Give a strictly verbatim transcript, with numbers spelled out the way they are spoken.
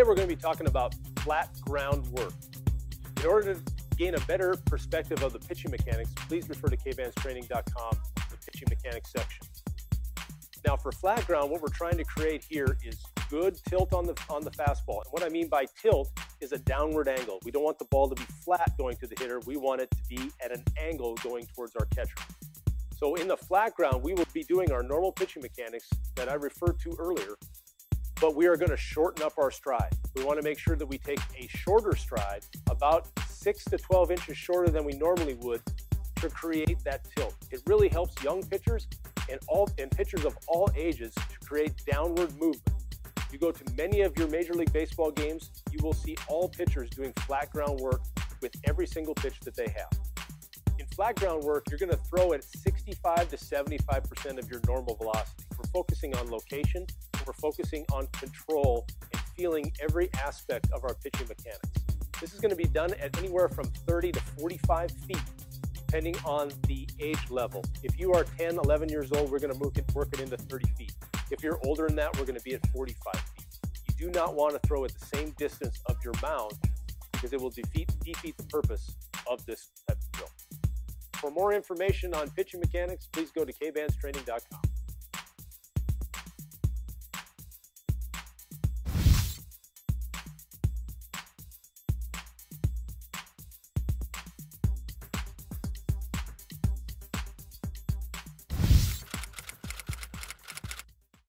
Today we're going to be talking about flat ground work. In order to gain a better perspective of the pitching mechanics, please refer to k band straining dot com, the pitching mechanics section. Now for flat ground, what we're trying to create here is good tilt on the, on the fastball. And what I mean by tilt is a downward angle. We don't want the ball to be flat going to the hitter. We want it to be at an angle going towards our catcher. So in the flat ground, we will be doing our normal pitching mechanics that I referred to earlier, but we are going to shorten up our stride. We want to make sure that we take a shorter stride, about six to twelve inches shorter than we normally would, to create that tilt. It really helps young pitchers and, all, and pitchers of all ages to create downward movement. You go to many of your Major League Baseball games, you will see all pitchers doing flat ground work with every single pitch that they have. In flat ground work, you're going to throw at sixty-five to seventy-five percent of your normal velocity. We're focusing on location, we're focusing on control and feeling every aspect of our pitching mechanics. This is going to be done at anywhere from thirty to forty-five feet, depending on the age level. If you are ten, eleven years old, we're going to move it, work it into thirty feet. If you're older than that, we're going to be at forty-five feet. You do not want to throw at the same distance of your mound because it will defeat, defeat the purpose of this type of drill. For more information on pitching mechanics, please go to k band straining dot com.